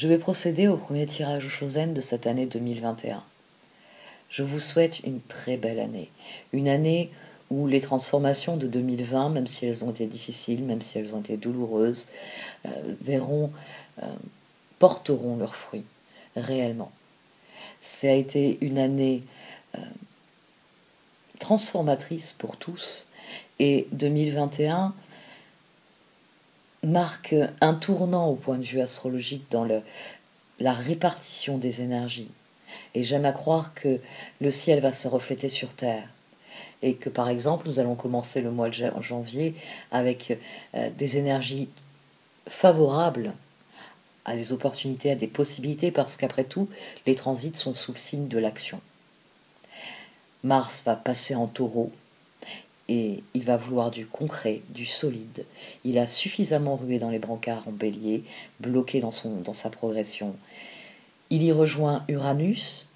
Je vais procéder au premier tirage au Chosènes de cette année 2021. Je vous souhaite une très belle année. Une année où les transformations de 2020, même si elles ont été difficiles, même si elles ont été douloureuses, porteront leurs fruits, réellement. Ça a été une année transformatrice pour tous, et 2021 marque un tournant au point de vue astrologique dans la répartition des énergies. Et j'aime à croire que le ciel va se refléter sur Terre. Et que par exemple, nous allons commencer le mois de janvier avec des énergies favorables à des opportunités, à des possibilités, parce qu'après tout, les transits sont sous le signe de l'action. Mars va passer en Taureau, et il va vouloir du concret, du solide. Il a suffisamment rué dans les brancards en Bélier, bloqué dans sa progression. Il y rejoint Uranus,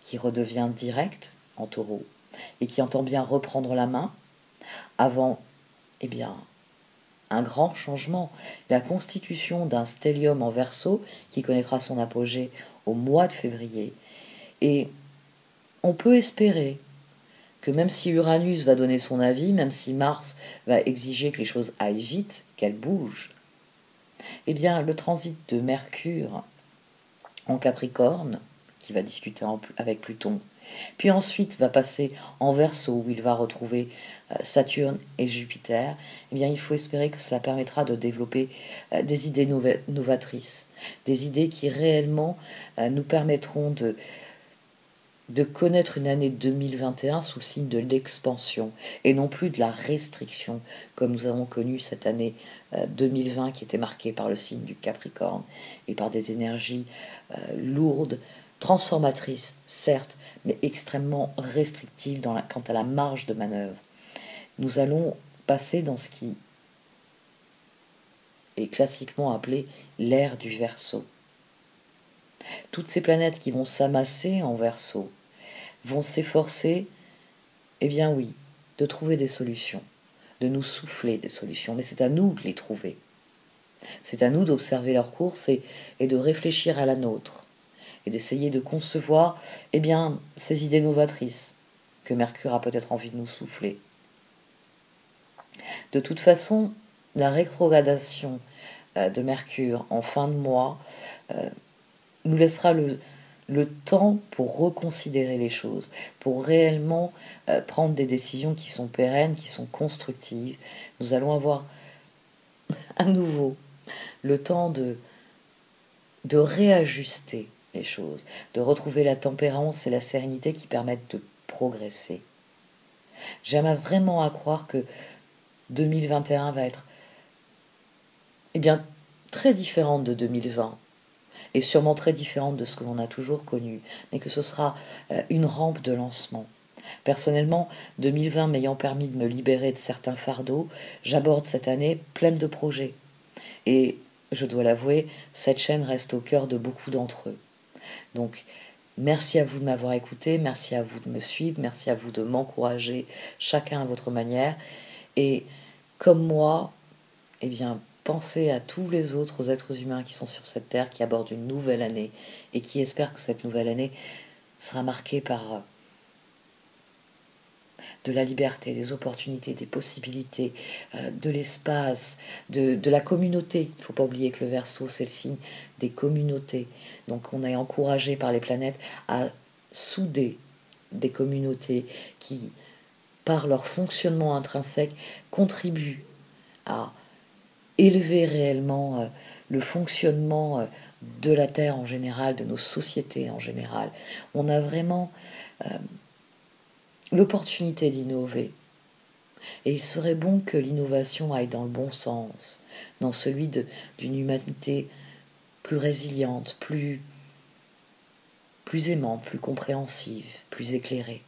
qui redevient direct en Taureau, et qui entend bien reprendre la main avant un grand changement, la constitution d'un stellium en Verseau qui connaîtra son apogée au mois de février. Et on peut espérer que même si Uranus va donner son avis, même si Mars va exiger que les choses aillent vite, qu'elles bougent, le transit de Mercure en Capricorne, qui va discuter avec Pluton, puis ensuite va passer en Verseau où il va retrouver Saturne et Jupiter, il faut espérer que ça permettra de développer des idées novatrices, des idées qui réellement nous permettront de connaître une année 2021 sous le signe de l'expansion et non plus de la restriction comme nous avons connu cette année 2020 qui était marquée par le signe du Capricorne et par des énergies lourdes, transformatrice, certes, mais extrêmement restrictive quant à la marge de manœuvre. Nous allons passer dans ce qui est classiquement appelé l'ère du Verseau. Toutes ces planètes qui vont s'amasser en Verseau vont s'efforcer, de trouver des solutions, de nous souffler des solutions, mais c'est à nous de les trouver. C'est à nous d'observer leur course et de réfléchir à la nôtre, et d'essayer de concevoir ces idées novatrices que Mercure a peut-être envie de nous souffler. De toute façon, la rétrogradation de Mercure en fin de mois nous laissera le temps pour reconsidérer les choses, pour réellement prendre des décisions qui sont pérennes, qui sont constructives. Nous allons avoir à nouveau le temps de réajuster les choses, de retrouver la tempérance et la sérénité qui permettent de progresser. J'aime vraiment à croire que 2021 va être très différente de 2020 et sûrement très différente de ce que l'on a toujours connu, mais que ce sera une rampe de lancement. Personnellement, 2020 m'ayant permis de me libérer de certains fardeaux, j'aborde cette année pleine de projets et je dois l'avouer, cette chaîne reste au cœur de beaucoup d'entre eux. Donc, merci à vous de m'avoir écouté, merci à vous de me suivre, merci à vous de m'encourager, chacun à votre manière. Et comme moi, pensez à tous les autres êtres humains qui sont sur cette terre, qui abordent une nouvelle année et qui espèrent que cette nouvelle année sera marquée par de la liberté, des opportunités, des possibilités, de l'espace, de la communauté. Il ne faut pas oublier que le Verseau, c'est le signe des communautés. Donc on est encouragé par les planètes à souder des communautés qui, par leur fonctionnement intrinsèque, contribuent à élever réellement le fonctionnement de la Terre en général, de nos sociétés en général. On a vraiment l'opportunité d'innover. Et il serait bon que l'innovation aille dans le bon sens, dans celui d'une humanité plus résiliente, plus aimante, plus compréhensive, plus éclairée.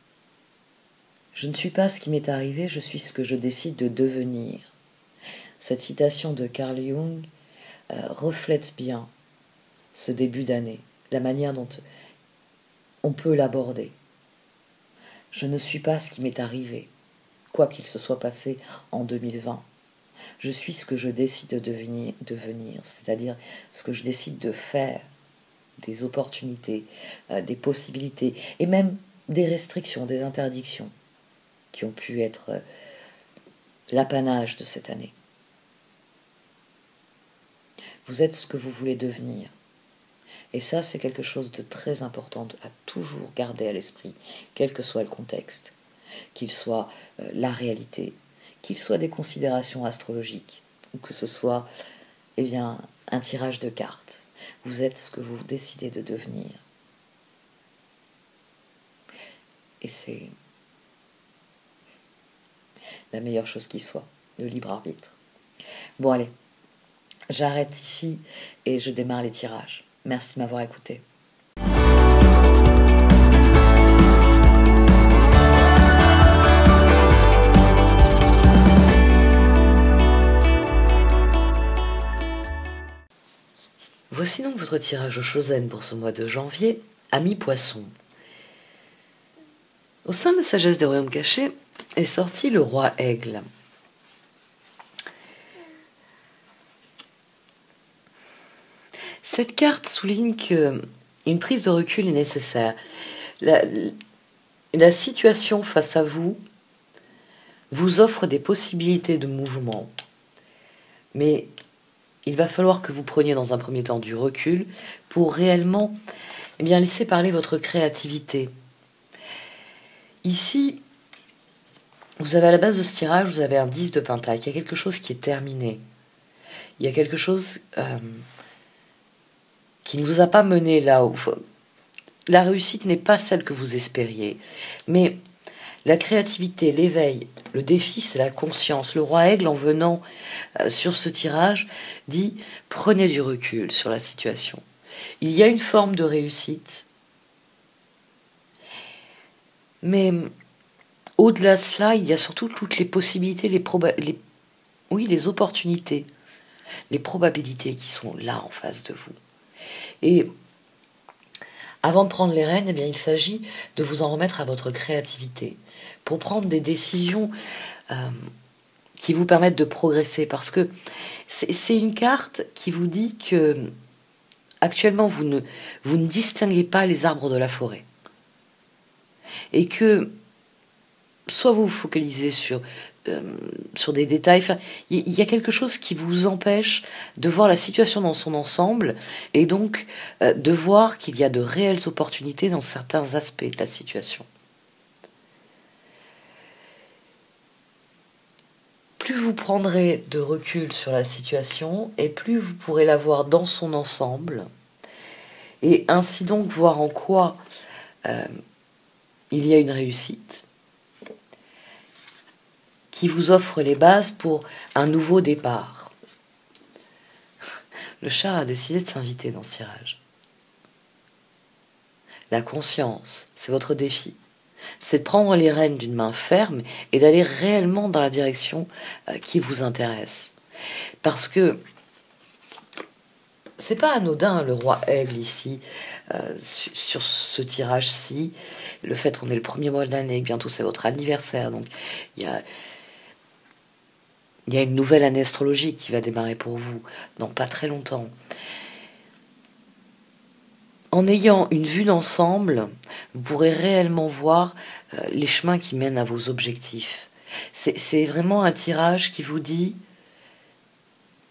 Je ne suis pas ce qui m'est arrivé, je suis ce que je décide de devenir. Cette citation de Carl Jung reflète bien ce début d'année, la manière dont on peut l'aborder. Je ne suis pas ce qui m'est arrivé, quoi qu'il se soit passé en 2020. Je suis ce que je décide de devenir, c'est-à-dire ce que je décide de faire, des opportunités, des possibilités, et même des restrictions, des interdictions qui ont pu être l'apanage de cette année. Vous êtes ce que vous voulez devenir. Et ça, c'est quelque chose de très important à toujours garder à l'esprit, quel que soit le contexte, qu'il soit la réalité, qu'il soit des considérations astrologiques, ou que ce soit un tirage de cartes. Vous êtes ce que vous décidez de devenir. Et c'est la meilleure chose qui soit, le libre arbitre. Bon, allez, j'arrête ici et je démarre les tirages. Merci de m'avoir écouté. Voici donc votre tirage aux Chosènes pour ce mois de janvier, amis poissons. Au sein de la sagesse des royaumes cachés est sorti le roi aigle. Cette carte souligne qu'une prise de recul est nécessaire. La situation face à vous vous offre des possibilités de mouvement, mais il va falloir que vous preniez dans un premier temps du recul pour réellement laisser parler votre créativité. Ici, vous avez à la base de ce tirage, vous avez un 10 de pentacle. Il y a quelque chose qui est terminé. Il y a quelque chose qui ne vous a pas mené là-haut. La réussite n'est pas celle que vous espériez. Mais la créativité, l'éveil, le défi, c'est la conscience. Le roi aigle, en venant sur ce tirage, dit « Prenez du recul sur la situation. » Il y a une forme de réussite. Mais au-delà de cela, il y a surtout toutes les possibilités, les opportunités, les probabilités qui sont là en face de vous. Et avant de prendre les rênes, il s'agit de vous en remettre à votre créativité pour prendre des décisions qui vous permettent de progresser. Parce que c'est une carte qui vous dit que actuellement vous ne distinguez pas les arbres de la forêt. Et que soit vous vous focalisez sur des détails, il y a quelque chose qui vous empêche de voir la situation dans son ensemble et donc de voir qu'il y a de réelles opportunités dans certains aspects de la situation. Plus vous prendrez de recul sur la situation et plus vous pourrez la voir dans son ensemble et ainsi donc voir en quoi il y a une réussite qui vous offre les bases pour un nouveau départ. Le char a décidé de s'inviter dans ce tirage. La conscience, c'est votre défi. C'est de prendre les rênes d'une main ferme et d'aller réellement dans la direction qui vous intéresse. Parce que c'est pas anodin, le roi aigle ici, sur ce tirage-ci. Le fait qu'on est le premier mois de l'année, bientôt c'est votre anniversaire, donc il y a une nouvelle année astrologique qui va démarrer pour vous dans pas très longtemps. En ayant une vue d'ensemble, vous pourrez réellement voir les chemins qui mènent à vos objectifs. C'est vraiment un tirage qui vous dit: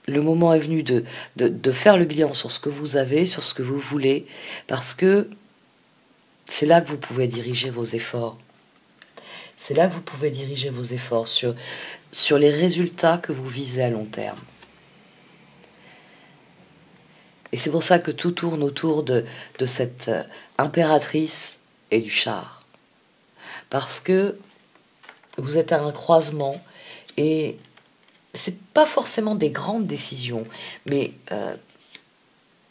le moment est venu de faire le bilan sur ce que vous avez, sur ce que vous voulez, parce que c'est là que vous pouvez diriger vos efforts. C'est là que vous pouvez diriger vos efforts sur les résultats que vous visez à long terme. Et c'est pour ça que tout tourne autour de cette impératrice et du char. Parce que vous êtes à un croisement et c'est pas forcément des grandes décisions, mais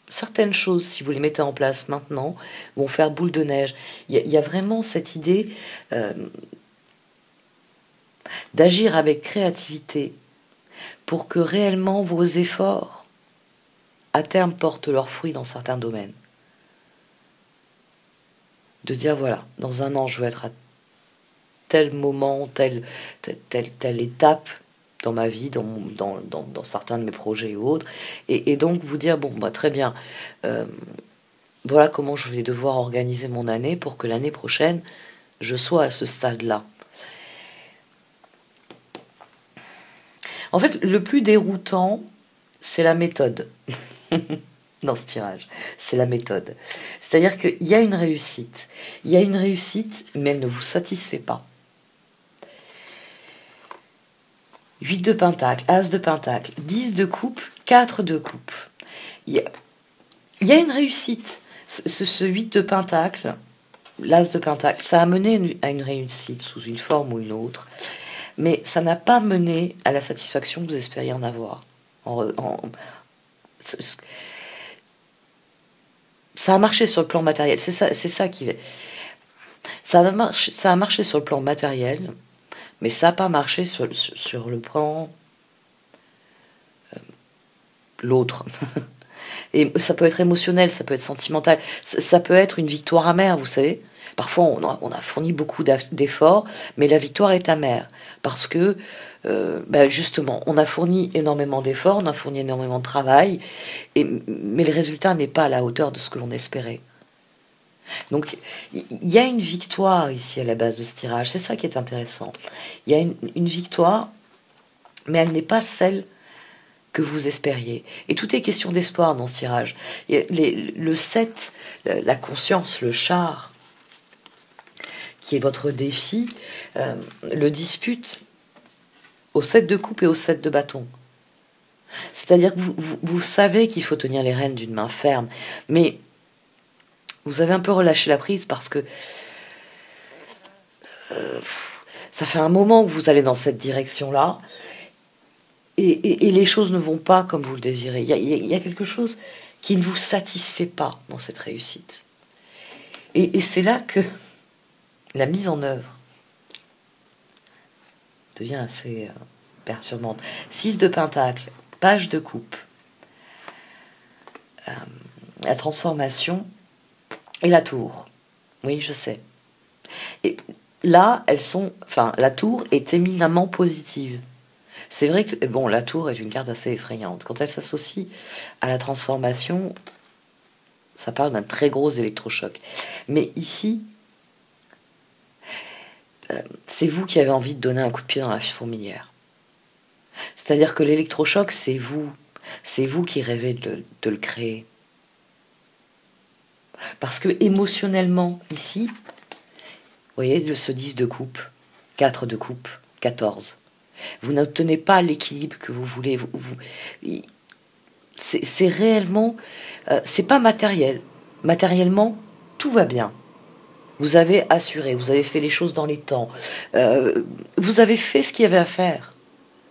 certaines choses, si vous les mettez en place maintenant, vont faire boule de neige. Il y a vraiment cette idée d'agir avec créativité pour que réellement vos efforts, à terme, portent leurs fruits dans certains domaines. De dire, voilà, dans un an, je veux être à tel moment, telle étape dans ma vie, dans certains de mes projets ou autres, et donc vous dire, bon, bah, très bien, voilà comment je vais devoir organiser mon année pour que l'année prochaine, je sois à ce stade-là. En fait, le plus déroutant, c'est la méthode. Dans ce tirage, c'est la méthode. C'est-à-dire qu'il y a une réussite. Il y a une réussite, mais elle ne vous satisfait pas. 8 de pentacle, As de pentacle, 10 de coupe, 4 de coupe. Il y a une réussite. Ce 8 de pentacle, l'As de pentacle, ça a mené à une réussite sous une forme ou une autre, mais ça n'a pas mené à la satisfaction que vous espériez en avoir. Ça a marché sur le plan matériel. C'est ça qui est. Ça a marché sur le plan matériel, mais ça n'a pas marché sur le plan l'autre. Et ça peut être émotionnel, ça peut être sentimental, ça peut être une victoire amère, vous savez. Parfois, on a fourni beaucoup d'efforts, mais la victoire est amère. Parce que, justement, on a fourni énormément d'efforts, on a fourni énormément de travail, mais le résultat n'est pas à la hauteur de ce que l'on espérait. Donc, il y a une victoire ici à la base de ce tirage, c'est ça qui est intéressant. Il y a une victoire, mais elle n'est pas celle que vous espériez. Et tout est question d'espoir dans ce tirage. Le 7, la conscience, le char, qui est votre défi, le dispute au 7 de coupe et au 7 de bâton. C'est-à-dire que vous savez qu'il faut tenir les rênes d'une main ferme, mais vous avez un peu relâché la prise parce que ça fait un moment que vous allez dans cette direction-là, et les choses ne vont pas comme vous le désirez. Il y a quelque chose qui ne vous satisfait pas dans cette réussite. Et c'est là que la mise en œuvre devient assez perturbante. 6 de pentacle, page de coupe, la transformation et la tour. Oui, je sais. Et là, la tour est éminemment positive. C'est vrai que la tour est une carte assez effrayante. Quand elle s'associe à la transformation, ça parle d'un très gros électrochoc. Mais ici, c'est vous qui avez envie de donner un coup de pied dans la fourmilière. C'est-à-dire que l'électrochoc, c'est vous. C'est vous qui rêvez de le créer. Parce que émotionnellement, ici, vous voyez, ce 10 de coupe, 4 de coupe, 14. Vous n'obtenez pas l'équilibre que vous voulez. C'est réellement... c'est pas matériel. Matériellement, tout va bien. Vous avez assuré, vous avez fait les choses dans les temps, vous avez fait ce qu'il y avait à faire,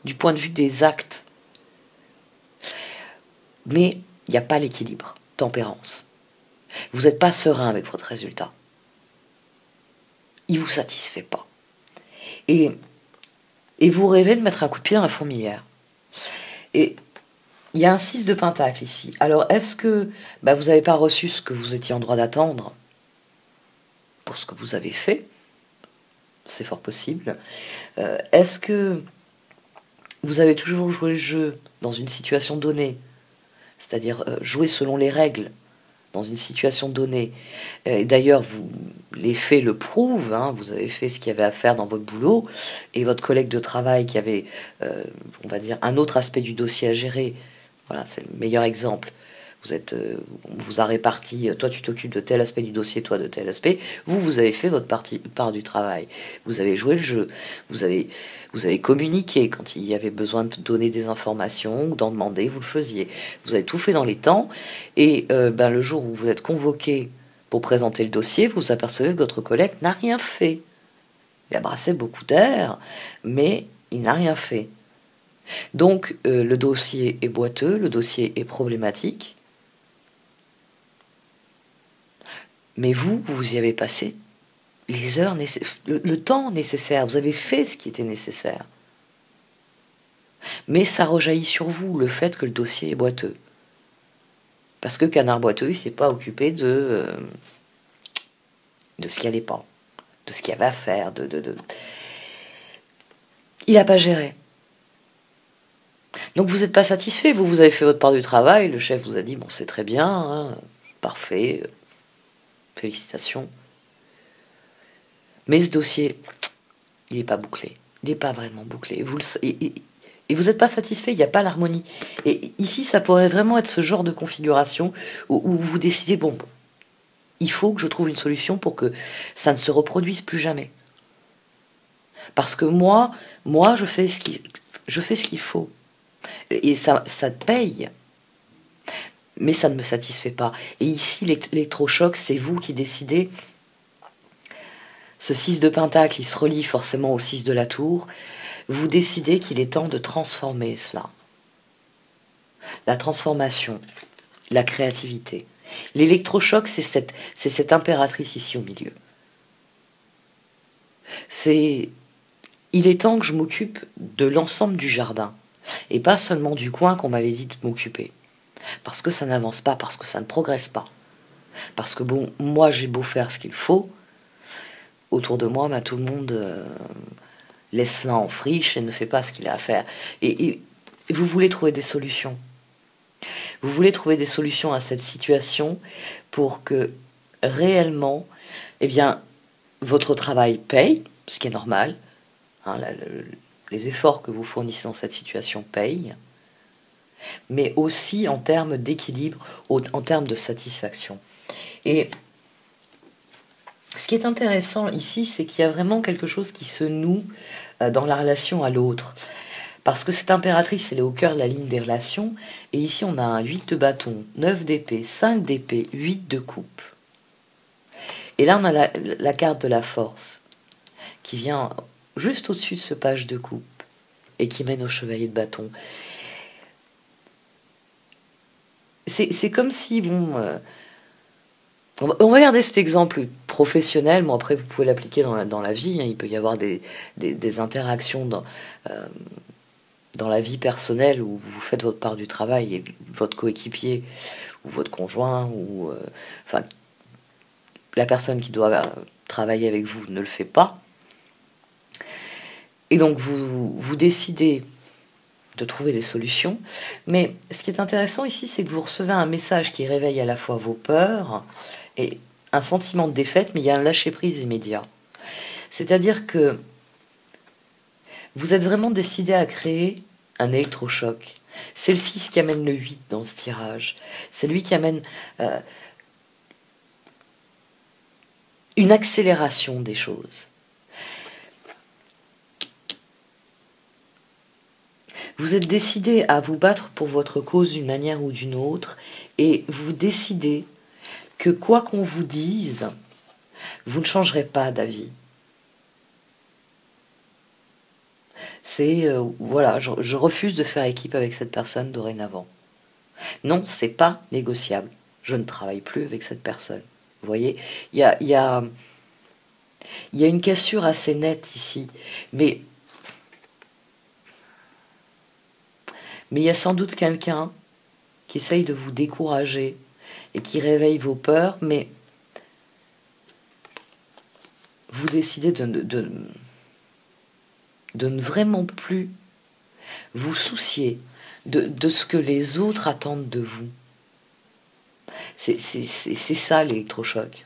du point de vue des actes. Mais il n'y a pas l'équilibre, tempérance. Vous n'êtes pas serein avec votre résultat. Il ne vous satisfait pas. Et vous rêvez de mettre un coup de pied dans la fourmilière. Et il y a un 6 de pentacle ici. Alors est-ce que vous n'avez pas reçu ce que vous étiez en droit d'attendre ? Pour ce que vous avez fait, c'est fort possible. Est-ce que vous avez toujours joué le jeu dans une situation donnée, c'est-à-dire jouer selon les règles dans une situation donnée, et d'ailleurs les faits le prouvent, hein, vous avez fait ce qu'il y avait à faire dans votre boulot, et votre collègue de travail qui avait, on va dire, un autre aspect du dossier à gérer, voilà, c'est le meilleur exemple. On vous a réparti, toi tu t'occupes de tel aspect du dossier, toi de tel aspect. Vous avez fait votre part du travail. Vous avez joué le jeu. Vous avez communiqué quand il y avait besoin de donner des informations ou d'en demander, vous le faisiez. Vous avez tout fait dans les temps. Et le jour où vous êtes convoqué pour présenter le dossier, vous vous apercevez que votre collègue n'a rien fait. Il a brassé beaucoup d'air, mais il n'a rien fait. Donc le dossier est boiteux, le dossier est problématique. Mais vous y avez passé les heures le temps nécessaire. Vous avez fait ce qui était nécessaire. Mais ça rejaillit sur vous, le fait que le dossier est boiteux. Parce que canard boiteux, il ne s'est pas occupé de ce qui n'allait pas, de ce qu'il y avait à faire. Il n'a pas géré. Donc vous n'êtes pas satisfait. Vous avez fait votre part du travail. Le chef vous a dit, bon, c'est très bien, hein, parfait. Félicitations. Mais ce dossier, il n'est pas bouclé. Il n'est pas vraiment bouclé. Vous le savez. Et vous n'êtes pas satisfait, il n'y a pas l'harmonie. Et ici, ça pourrait vraiment être ce genre de configuration où vous décidez, bon, il faut que je trouve une solution pour que ça ne se reproduise plus jamais. Parce que moi je fais ce qu'il faut. Et ça paye. Mais ça ne me satisfait pas. Et ici, l'électrochoc, c'est vous qui décidez. Ce 6 de Pentacle, il se relie forcément au 6 de la Tour. Vous décidez qu'il est temps de transformer cela. La transformation, la créativité. L'électrochoc, c'est cette impératrice ici au milieu. Il est temps que je m'occupe de l'ensemble du jardin, et pas seulement du coin qu'on m'avait dit de m'occuper. Parce que ça n'avance pas, parce que ça ne progresse pas. Parce que bon, moi j'ai beau faire ce qu'il faut, autour de moi, bah, tout le monde... laisse là en friche et ne fait pas ce qu'il a à faire. Et vous voulez trouver des solutions. Vous voulez trouver des solutions à cette situation pour que réellement, eh bien, votre travail paye, ce qui est normal. Hein, les efforts que vous fournissez dans cette situation payent. Mais aussi en termes d'équilibre, en termes de satisfaction. Et ce qui est intéressant ici, c'est qu'il y a vraiment quelque chose qui se noue dans la relation à l'autre. Parce que cette impératrice, elle est au cœur de la ligne des relations. Et ici, on a un 8 de bâton, 9 d'épée, 5 d'épée, 8 de coupe. Et là, on a la carte de la force, qui vient juste au-dessus de ce page de coupe, et qui mène au chevalier de bâton. C'est comme si, bon... on va regarder cet exemple professionnel, mais après vous pouvez l'appliquer dans la vie. Hein. Il peut y avoir des interactions dans la vie personnelle où vous faites votre part du travail et votre coéquipier ou votre conjoint ou enfin la personne qui doit travailler avec vous ne le fait pas. Et donc vous décidez de trouver des solutions. Mais ce qui est intéressant ici, c'est que vous recevez un message qui réveille à la fois vos peurs et un sentiment de défaite, mais il y a un lâcher-prise immédiat. C'est-à-dire que vous êtes vraiment décidé à créer un électrochoc. C'est le 6 qui amène le 8 dans ce tirage. C'est lui qui amène une accélération des choses. Vous êtes décidé à vous battre pour votre cause d'une manière ou d'une autre, et vous décidez que quoi qu'on vous dise, vous ne changerez pas d'avis. C'est, voilà, je refuse de faire équipe avec cette personne dorénavant. Non, c'est pas négociable. Je ne travaille plus avec cette personne. Vous voyez, il y a une cassure assez nette ici, mais il y a sans doute quelqu'un qui essaye de vous décourager et qui réveille vos peurs, mais vous décidez de ne vraiment plus vous soucier de ce que les autres attendent de vous. C'est ça l'électrochoc.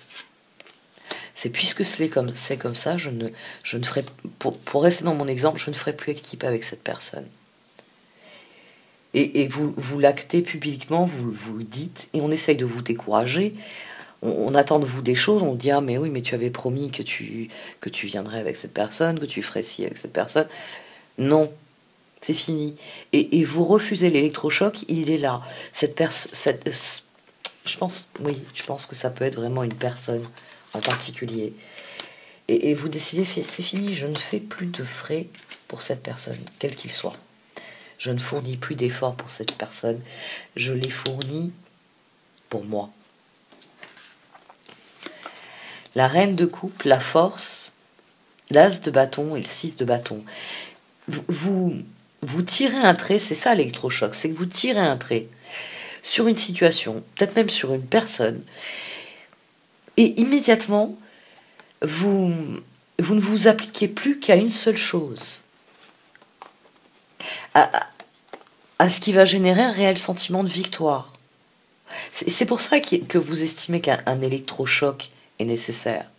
C'est puisque c'est comme ça, je ne ferai, pour rester dans mon exemple, je ne ferai plus équipe avec cette personne. Et vous l'actez publiquement, vous le dites, et on essaye de vous décourager. On attend de vous des choses, on dit « Ah mais oui, mais tu avais promis que tu viendrais avec cette personne, que tu ferais ci avec cette personne. » Non, c'est fini. Et vous refusez l'électrochoc, il est là. Je pense que ça peut être vraiment une personne en particulier. Et vous décidez « C'est fini, je ne fais plus de frais pour cette personne, quel qu'il soit. » Je ne fournis plus d'efforts pour cette personne. Je les fournis pour moi. La reine de coupe, la force, l'as de bâton et le 6 de bâton. Vous tirez un trait, c'est ça l'électrochoc, c'est que vous tirez un trait sur une situation, peut-être même sur une personne, et immédiatement, vous ne vous appliquez plus qu'à une seule chose. À ce qui va générer un réel sentiment de victoire. C'est pour ça que vous estimez qu'un électrochoc est nécessaire.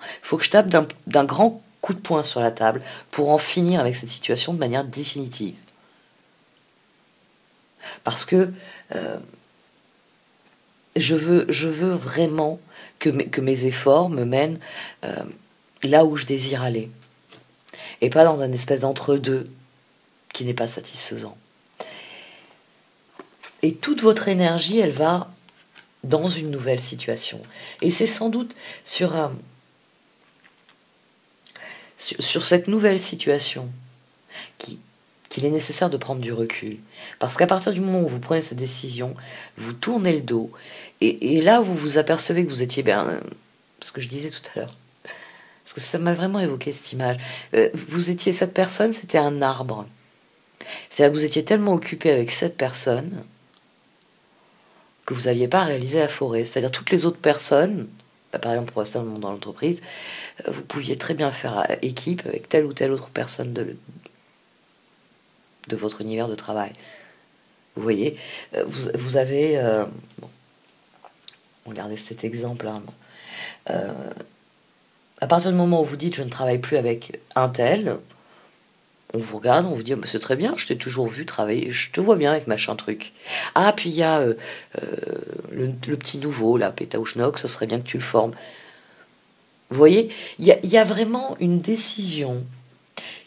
Il faut que je tape d'un grand coup de poing sur la table pour en finir avec cette situation de manière définitive. Parce que je veux vraiment que mes efforts me mènent là où je désire aller. Et pas dans un espèce d'entre-deux qui n'est pas satisfaisant. Et toute votre énergie, elle va dans une nouvelle situation. Et c'est sans doute sur cette nouvelle situation qu'il est nécessaire de prendre du recul. Parce qu'à partir du moment où vous prenez cette décision, vous tournez le dos, et là vous vous apercevez que vous étiez, ce que je disais tout à l'heure, parce que ça m'a vraiment évoqué cette image, vous étiez cette personne, c'était un arbre. C'est-à-dire que vous étiez tellement occupé avec cette personne que vous n'aviez pas réalisé la forêt. C'est-à-dire toutes les autres personnes, par exemple pour rester dans l'entreprise, vous pouviez très bien faire équipe avec telle ou telle autre personne de votre univers de travail. Vous voyez, vous avez... regardez cet exemple. À partir du moment où vous dites « je ne travaille plus avec un tel », on vous regarde, on vous dit oh, « c'est très bien, je t'ai toujours vu travailler, je te vois bien avec machin truc. » Ah, puis il y a le petit nouveau, là, Pétaouchnok, ce serait bien que tu le formes. Vous voyez, il y a vraiment une décision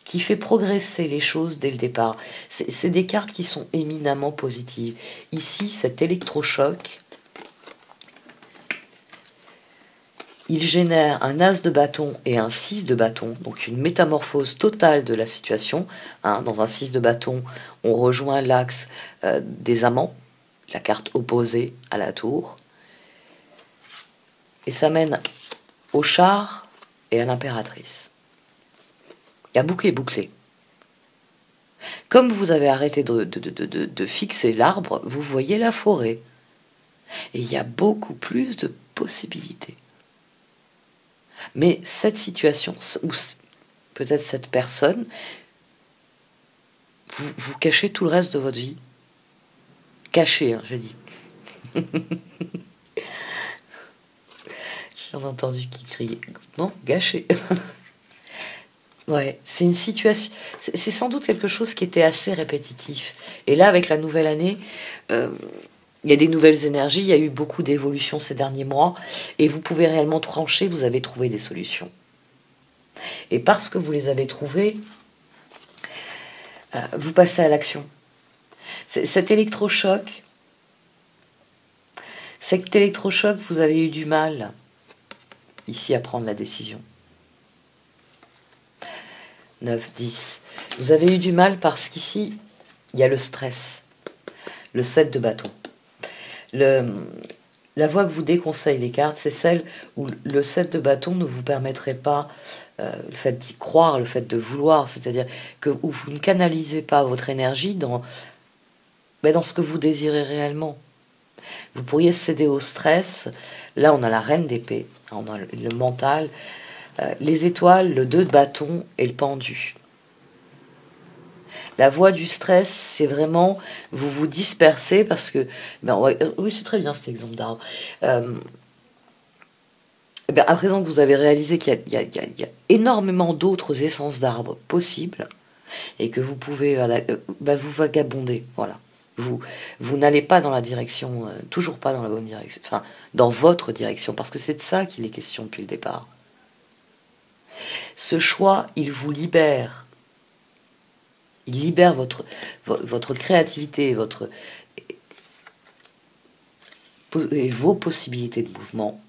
qui fait progresser les choses dès le départ. C'est des cartes qui sont éminemment positives. Ici, cet électrochoc, il génère un as de bâton et un 6 de bâton, donc une métamorphose totale de la situation. Dans un 6 de bâton, on rejoint l'axe des amants, la carte opposée à la tour. Et ça mène au char et à l'impératrice. La boucle est bouclée. Comme vous avez arrêté de fixer l'arbre, vous voyez la forêt. Et il y a beaucoup plus de possibilités. Mais cette situation, ou peut-être cette personne, vous cachez tout le reste de votre vie. Caché, je dis. J'en ai entendu qui criait. Non, gâché. Ouais, c'est une situation. C'est sans doute quelque chose qui était assez répétitif. Et là, avec la nouvelle année. Il y a des nouvelles énergies, il y a eu beaucoup d'évolutions ces derniers mois, et vous pouvez réellement trancher, vous avez trouvé des solutions. Et parce que vous les avez trouvées, vous passez à l'action. Cet électrochoc, vous avez eu du mal, ici, à prendre la décision. 9, 10. Vous avez eu du mal parce qu'ici, il y a le stress, le 7 de bâton. La voie que vous déconseillent les cartes, c'est celle où le 7 de bâton ne vous permettrait pas le fait d'y croire, le fait de vouloir, c'est-à-dire que où vous ne canalisez pas votre énergie dans ce que vous désirez réellement. Vous pourriez céder au stress. Là, on a la reine d'épée, on a le mental, les étoiles, le 2 de bâton et le pendu. La voie du stress, c'est vraiment vous vous dispersez parce que... oui, c'est très bien cet exemple d'arbre. À présent que vous avez réalisé qu'il y a énormément d'autres essences d'arbres possibles et que vous pouvez vous vagabonder, voilà. Vous n'allez pas dans la direction, toujours pas dans la bonne direction, enfin, dans votre direction, parce que c'est de ça qu'il est question depuis le départ. Ce choix, il vous libère. Il libère votre créativité et vos possibilités de mouvement.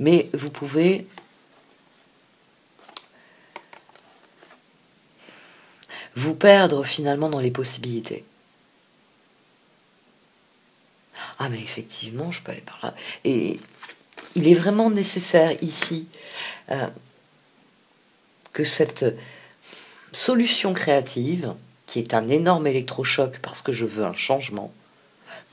Mais vous pouvez vous perdre finalement dans les possibilités. Ah mais effectivement, je peux aller par là. Et il est vraiment nécessaire ici que cette... solution créative, qui est un énorme électrochoc parce que je veux un changement.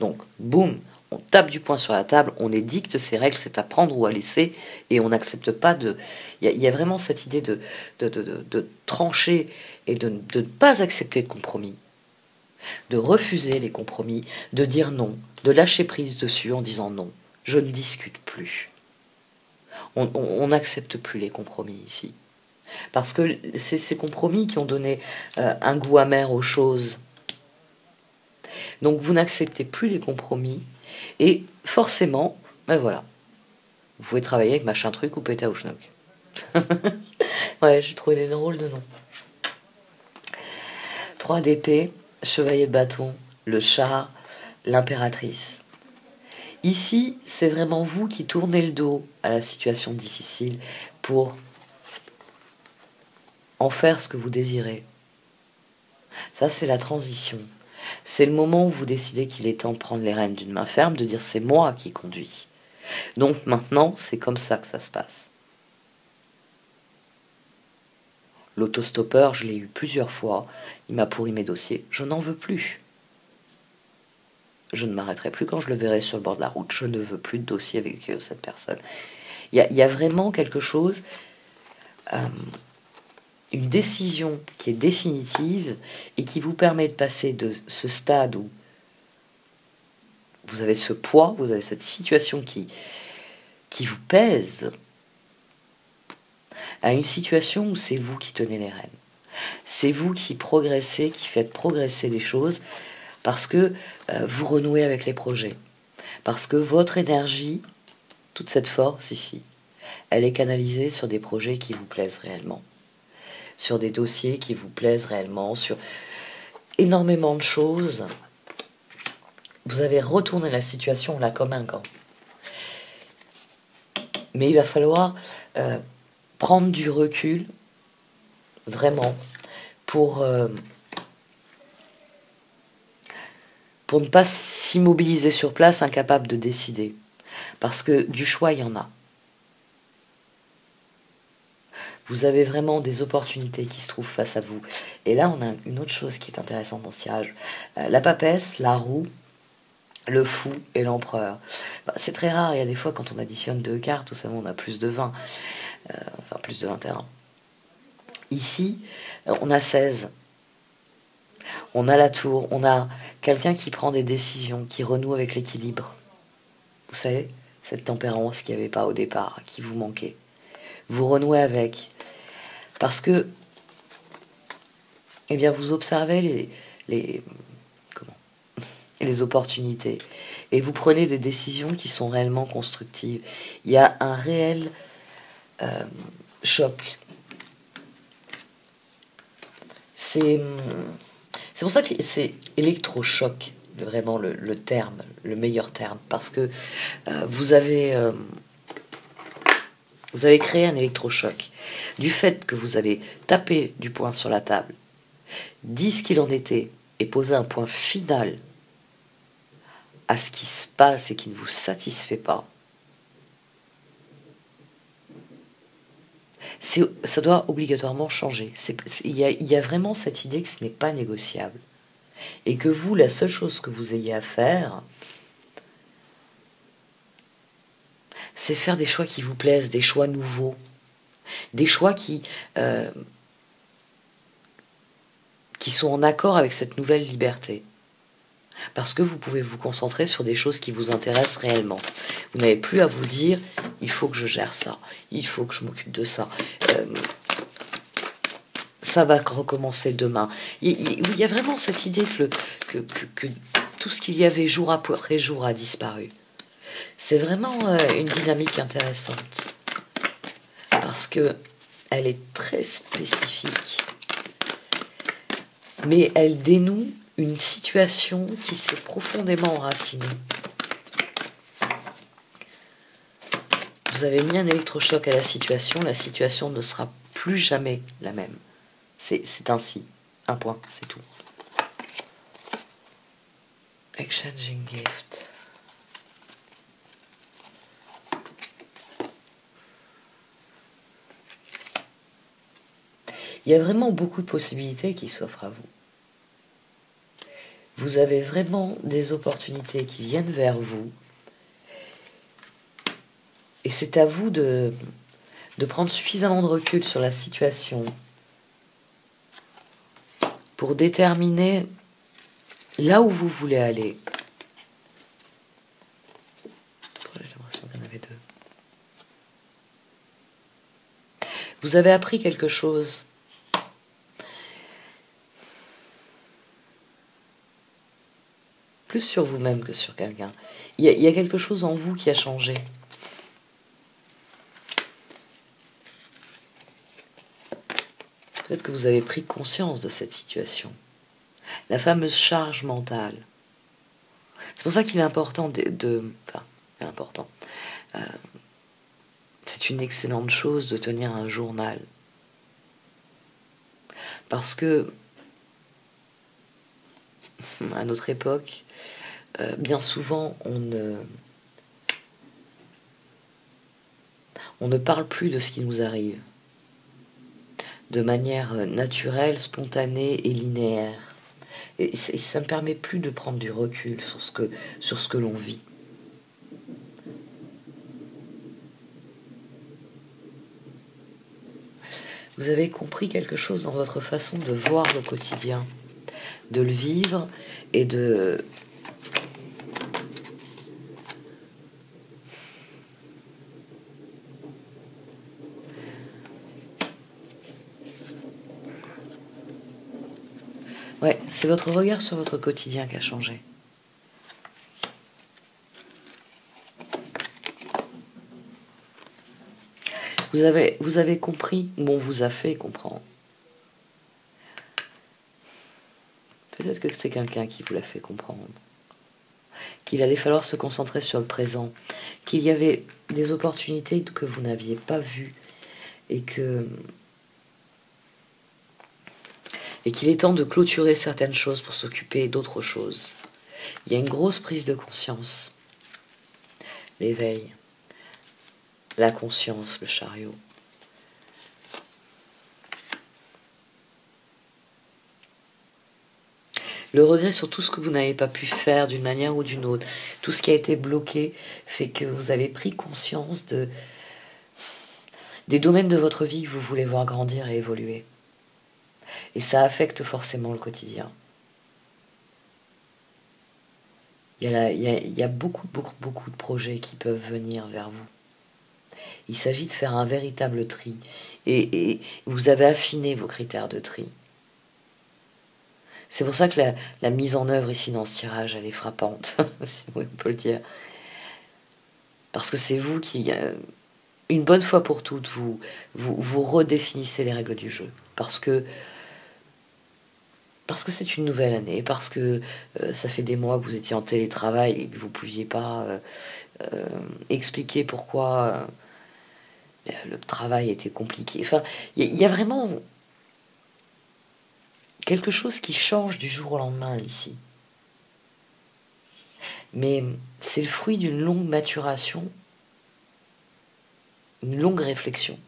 Donc, boum, on tape du poing sur la table, on édicte ses règles, c'est à prendre ou à laisser, et on n'accepte pas de... Il y a vraiment cette idée de trancher et de ne pas accepter de compromis, de refuser les compromis, de dire non, de lâcher prise dessus en disant non, je ne discute plus. on n'accepte plus les compromis ici. Parce que c'est ces compromis qui ont donné un goût amer aux choses. Donc vous n'acceptez plus les compromis, et forcément, ben voilà, vous pouvez travailler avec machin truc ou péta ou schnock. Ouais, j'ai trouvé des drôles de noms. 3 d'épée, chevalier de bâton, le chat, l'impératrice. Ici, c'est vraiment vous qui tournez le dos à la situation difficile pour en faire ce que vous désirez. Ça, c'est la transition. C'est le moment où vous décidez qu'il est temps de prendre les rênes d'une main ferme, de dire c'est moi qui conduis. Donc maintenant, c'est comme ça que ça se passe. L'autostoppeur, je l'ai eu plusieurs fois, il m'a pourri mes dossiers, je n'en veux plus. Je ne m'arrêterai plus quand je le verrai sur le bord de la route, je ne veux plus de dossier avec cette personne. Il y a vraiment quelque chose, une décision qui est définitive et qui vous permet de passer de ce stade où vous avez ce poids, vous avez cette situation qui vous pèse, à une situation où c'est vous qui tenez les rênes. C'est vous qui progressez, qui faites progresser les choses, parce que vous renouez avec les projets. Parce que votre énergie, toute cette force ici, elle est canalisée sur des projets qui vous plaisent réellement. Sur des dossiers qui vous plaisent réellement, sur énormément de choses. Vous avez retourné la situation là comme un gant. Mais il va falloir prendre du recul, vraiment, pour ne pas s'immobiliser sur place, incapable de décider. Parce que du choix, il y en a. Vous avez vraiment des opportunités qui se trouvent face à vous. Et là, on a une autre chose qui est intéressante dans ce tirage. La papesse, la roue, le fou et l'empereur. C'est très rare, il y a des fois, quand on additionne 2 cartes, vous savez, on a plus de 20. Enfin, plus de 21. Ici, on a 16. On a la tour, on a quelqu'un qui prend des décisions, qui renoue avec l'équilibre. Vous savez, cette tempérance qu'il n'y avait pas au départ, qui vous manquait. Vous renouez avec. Parce que, eh bien, vous observez les opportunités. Et vous prenez des décisions qui sont réellement constructives. Il y a un réel choc. C'est pour ça que c'est électrochoc, vraiment le terme, le meilleur terme, parce que vous avez créé un électrochoc du fait que vous avez tapé du poing sur la table, dit ce qu'il en était et posé un point final à ce qui se passe et qui ne vous satisfait pas. Ça doit obligatoirement changer. Il y a vraiment cette idée que ce n'est pas négociable. Et que vous, la seule chose que vous ayez à faire, c'est faire des choix qui vous plaisent, des choix nouveaux, des choix qui sont en accord avec cette nouvelle liberté. Parce que vous pouvez vous concentrer sur des choses qui vous intéressent réellement. Vous n'avez plus à vous dire, il faut que je gère ça, il faut que je m'occupe de ça. Ça va recommencer demain. Il y a vraiment cette idée que tout ce qu'il y avait jour après jour a disparu. C'est vraiment une dynamique intéressante. Parce que elle est très spécifique. Mais elle dénoue une situation qui s'est profondément enracinée. Vous avez mis un électrochoc à la situation ne sera plus jamais la même. C'est ainsi. Un point, c'est tout. Exchanging gift. Il y a vraiment beaucoup de possibilités qui s'offrent à vous. Vous avez vraiment des opportunités qui viennent vers vous. Et c'est à vous de prendre suffisamment de recul sur la situation pour déterminer là où vous voulez aller. J'ai l'impression qu'il y en avait 2. Vous avez appris quelque chose. Plus sur vous-même que sur quelqu'un. Il y a quelque chose en vous qui a changé. Peut-être que vous avez pris conscience de cette situation. La fameuse charge mentale. C'est pour ça qu'il est important c'est une excellente chose de tenir un journal. Parce que, à notre époque, bien souvent, on ne parle plus de ce qui nous arrive. De manière naturelle, spontanée et linéaire. Et ça ne permet plus de prendre du recul sur ce que l'on vit. Vous avez compris quelque chose dans votre façon de voir le quotidien, de le vivre et Ouais, c'est votre regard sur votre quotidien qui a changé. Vous avez compris, ou on vous a fait comprendre. Peut-être que c'est quelqu'un qui vous l'a fait comprendre. Qu'il allait falloir se concentrer sur le présent. Qu'il y avait des opportunités que vous n'aviez pas vues. Et qu'il est temps de clôturer certaines choses pour s'occuper d'autres choses. Il y a une grosse prise de conscience. L'éveil, la conscience, le chariot. Le regret sur tout ce que vous n'avez pas pu faire d'une manière ou d'une autre. Tout ce qui a été bloqué fait que vous avez pris conscience des domaines de votre vie que vous voulez voir grandir et évoluer. Et ça affecte forcément le quotidien. Il y a beaucoup de projets qui peuvent venir vers vous. Il s'agit de faire un véritable tri. Et vous avez affiné vos critères de tri. C'est pour ça que la mise en œuvre ici dans ce tirage, elle est frappante, si on peut le dire. Parce que c'est vous qui, une bonne fois pour toutes, vous redéfinissez les règles du jeu. Parce que c'est une nouvelle année, parce que ça fait des mois que vous étiez en télétravail et que vous ne pouviez pas expliquer pourquoi le travail était compliqué. Enfin, il y a vraiment quelque chose qui change du jour au lendemain ici. Mais c'est le fruit d'une longue maturation, une longue réflexion.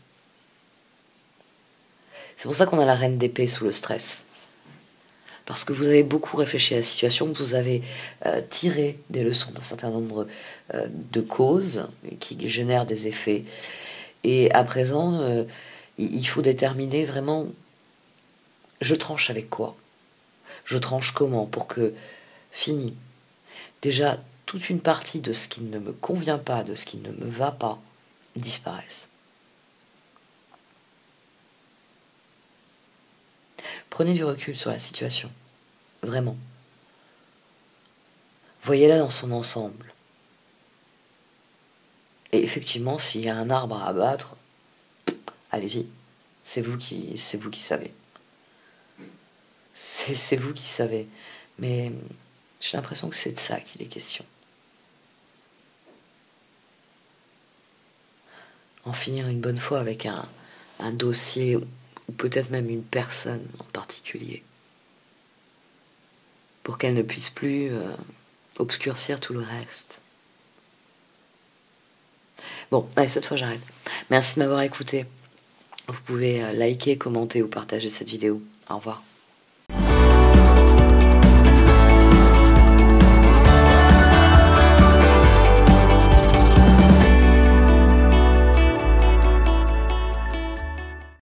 C'est pour ça qu'on a la reine d'épée sous le stress. Parce que vous avez beaucoup réfléchi à la situation, que vous avez tiré des leçons d'un certain nombre de causes qui génèrent des effets. Et à présent, il faut déterminer vraiment, je tranche avec quoi? Je tranche comment? Pour que, fini, déjà toute une partie de ce qui ne me convient pas, de ce qui ne me va pas, disparaisse. Prenez du recul sur la situation, vraiment. Voyez-la dans son ensemble. Et effectivement, s'il y a un arbre à abattre, allez-y, c'est vous qui savez. C'est vous qui savez. Mais j'ai l'impression que c'est de ça qu'il est question. En finir une bonne fois avec un dossier... ou peut-être même une personne en particulier, pour qu'elle ne puisse plus obscurcir tout le reste. Bon, allez, cette fois j'arrête. Merci de m'avoir écouté. Vous pouvez liker, commenter ou partager cette vidéo. Au revoir.